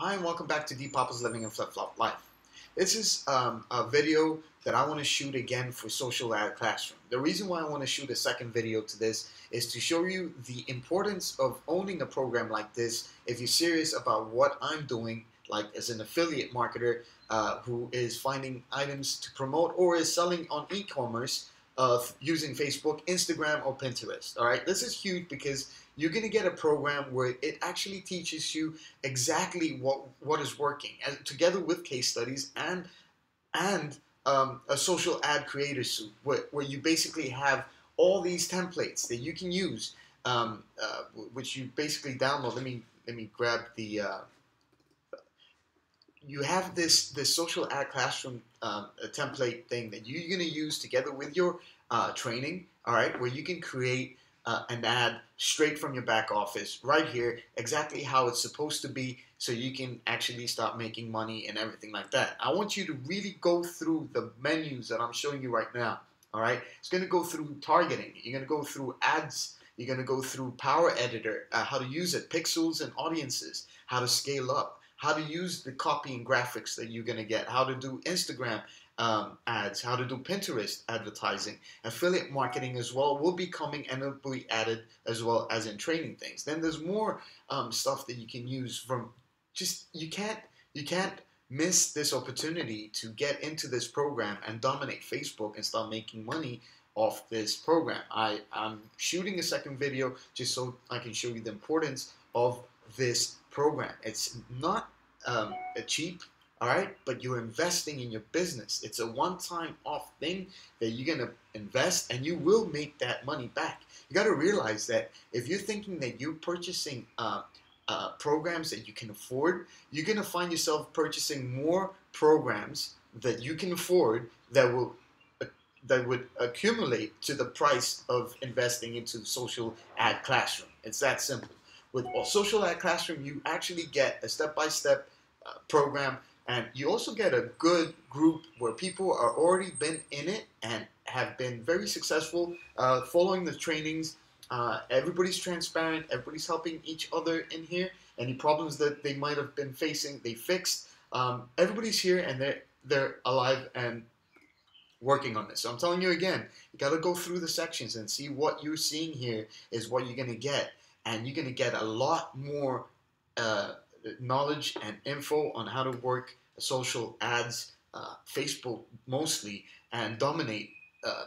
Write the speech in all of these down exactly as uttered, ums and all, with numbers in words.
Hi, and welcome back to Deep Papa's Living and Flip-Flop Life. This is um, a video that I want to shoot again for Social Ad Classroom. The reason why I want to shoot a second video to this is to show you the importance of owning a program like this if you're serious about what I'm doing, like as an affiliate marketer uh, who is finding items to promote or is selling on e-commerce uh, using Facebook, Instagram, or Pinterest. All right, this is huge because you're going to get a program where it actually teaches you exactly what, what is working, and together with case studies and, and um, a social ad creator suite where, where you basically have all these templates that you can use, um, uh, which you basically download. Let me, let me grab the... Uh, you have this, this social ad classroom um, template thing that you're going to use together with your uh, training, all right, where you can create Uh, an ad straight from your back office right here, exactly how it's supposed to be, so you can actually start making money and everything like that. I want you to really go through the menus that I'm showing you right now. All right, it's going to go through targeting, you're going to go through ads, you're going to go through Power Editor, uh, how to use it, pixels and audiences, how to scale up, how to use the copy and graphics that you're going to get, how to do Instagram Um, ads, how to do Pinterest advertising, affiliate marketing as well will be coming and will be added as well as in training things. Then there's more um, stuff that you can use from just, you can't, you can't miss this opportunity to get into this program and dominate Facebook and start making money off this program. I, I'm shooting a second video just so I can show you the importance of this program. It's not um, a cheap, all right, but you're investing in your business. It's a one-time off thing that you're going to invest, and you will make that money back. You got to realize that if you're thinking that you're purchasing uh, uh, programs that you can afford, you're going to find yourself purchasing more programs that you can afford that will uh, that would accumulate to the price of investing into Social Ad Classroom. It's that simple. With Social Ad Classroom, you actually get a step-by-step uh, program. And you also get a good group where people are already been in it and have been very successful uh, following the trainings. Uh, everybody's transparent. Everybody's helping each other in here. Any problems that they might have been facing, they fixed. Um, everybody's here and they're, they're alive and working on this. So I'm telling you again, you got to go through the sections and see what you're seeing here is what you're going to get. And you're going to get a lot more uh, knowledge and info on how to work social ads, uh, Facebook mostly, and dominate. Uh,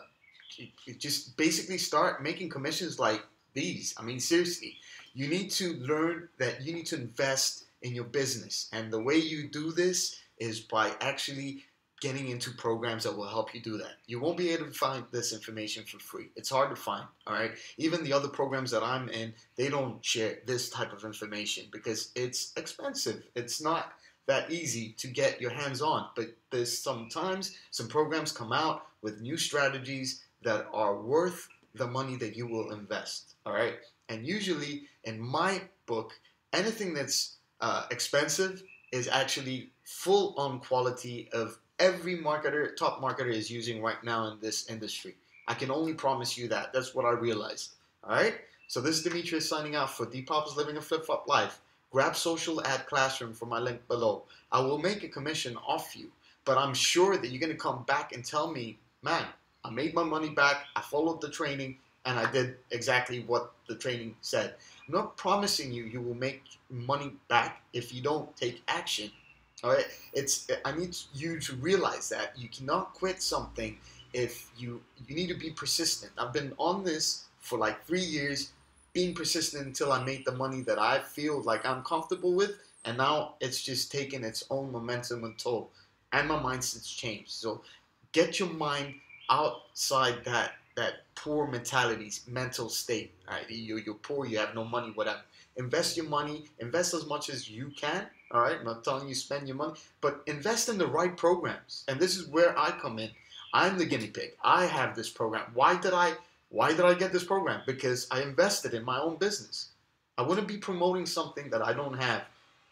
just basically start making commissions like these. I mean, seriously, you need to learn that you need to invest in your business. And the way you do this is by actually getting into programs that will help you do that. You won't be able to find this information for free. It's hard to find, all right? Even the other programs that I'm in, they don't share this type of information because it's expensive. It's not that easy to get your hands on, but there's sometimes some programs come out with new strategies that are worth the money that you will invest, all right? And usually, in my book, anything that's uh, expensive is actually full-on quality of every marketer, top marketer is using right now in this industry. I can only promise you that. That's what I realized. All right? So this is Demetris signing out for Deep Papa's Living a Flip-Flop Life. Grab Social Ad Classroom from my link below. I will make a commission off you, but I'm sure that you're going to come back and tell me, man, I made my money back, I followed the training, and I did exactly what the training said. I'm not promising you you will make money back if you don't take action. All right, it's I need you to realize that you cannot quit something if you you need to be persistent. I've been on this for like three years, being persistent until I made the money that I feel like I'm comfortable with, and now it's just taking its own momentum and toll, and my mindset's changed. So get your mind outside that that poor mentality's mental state. All right, you're, you're poor, you have no money, whatever. Invest your money, invest as much as you can. All right, I'm not telling you spend your money, but invest in the right programs. And this is where I come in. I'm the guinea pig. I have this program. Why did I, why did I get this program? Because I invested in my own business. I wouldn't be promoting something that I don't have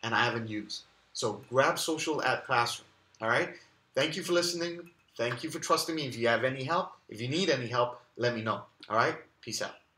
and I haven't used. So grab Social Ad Classroom. All right. Thank you for listening. Thank you for trusting me. If you have any help, if you need any help, let me know. All right. Peace out.